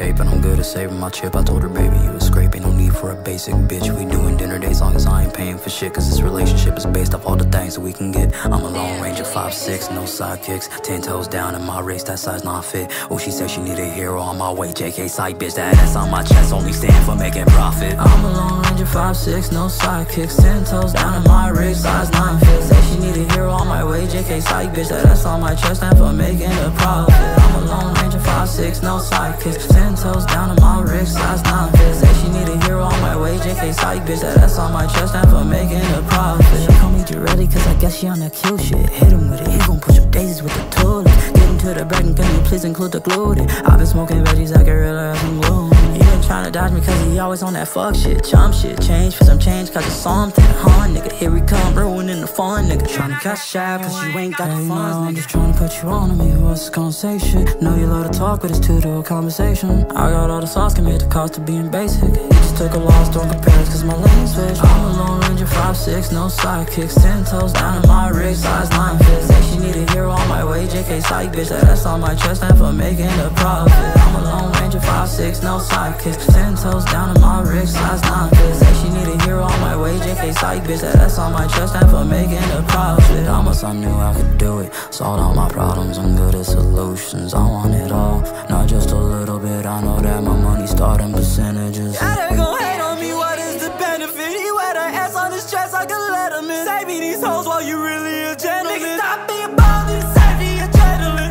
okay, but I'm good at saving my chip. I told her, baby, you was scraping. No need for a basic bitch. We doing dinner dates long as I ain't paying for shit. Cause this relationship is based off all the things that we can get. I'm a long ranger, 5'6", no sidekicks. 10 toes down in my race, that size not fit. Oh, she said she need a hero on my way. JK side bitch, that ass on my chest only stand for making profit. I'm a long ranger, 5'6", no sidekicks. 10 toes down in my race, size not fit. Said she need a hero on my way. JK side bitch, that ass on my chest stand for making a profit. I'm a long ranger, 5'6", no sidekicks. 10 toes down to my wrist, size 9 fit. Say she need a hero on my way, JK psych bitch. That ass on my chest, not for making a profit. She call me Giretti, cause I guess she on that cute shit. Hit him with it, he gon' push up daisies with the toilet. Get into the bread and can you please include the gluten? I've been smoking veggies, I can realize I'm low. He been trying to dodge me cause he always on that fuck shit. Chump shit, change for some change cause it's something, huh nigga? Here we come, ruining the fun, nigga. Tryna cut shot cause you ain't got the funds, nigga. I'm just tryna put you on to me, what's the conversation? Know you love to talk, but it's two-door conversation. I got all the sauce, can make the cost of being basic. It just took a loss, don't compare it cause my lane's switched. I'm a long ranger, 5'6", no sidekicks. 10 toes down in my wrist, size 9 fits. Say she need a hero on my way, JK psych bitch. That ass on my chest, not for making a profit. I'm a long ranger, 5'6", no sidekicks. 10 toes down in my wrist, size 9 fit. Say she need a hero on my way, JK psych bitch. That ass on my chest, not for making a profit. Almost I knew I could do it. Solved all my problems, I'm good at solutions. I want it all, not just a little bit. I know that my money starting percentages. Yeah, they gon' hate on me, what is the benefit? He wear the ass on his chest like a letterman. Save me these hoes while you really a gentleman. Nigga, stop being bald and save me adrenaline.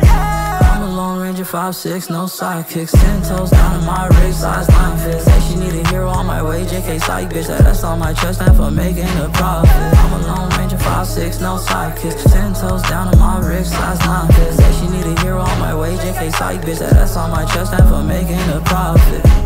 Long ranger, 5'6", no sidekicks. 10 toes down in my wrist, size 9 fit. Say she need a hero on my way, JK psych bitch. That ass on my chest, not for making a profit. I'm a long ranger, 5'6", no sidekicks. 10 toes down in my wrist, size 9 fit. Say she need a hero on my way, JK psych bitch. That ass on my chest, not for making a profit.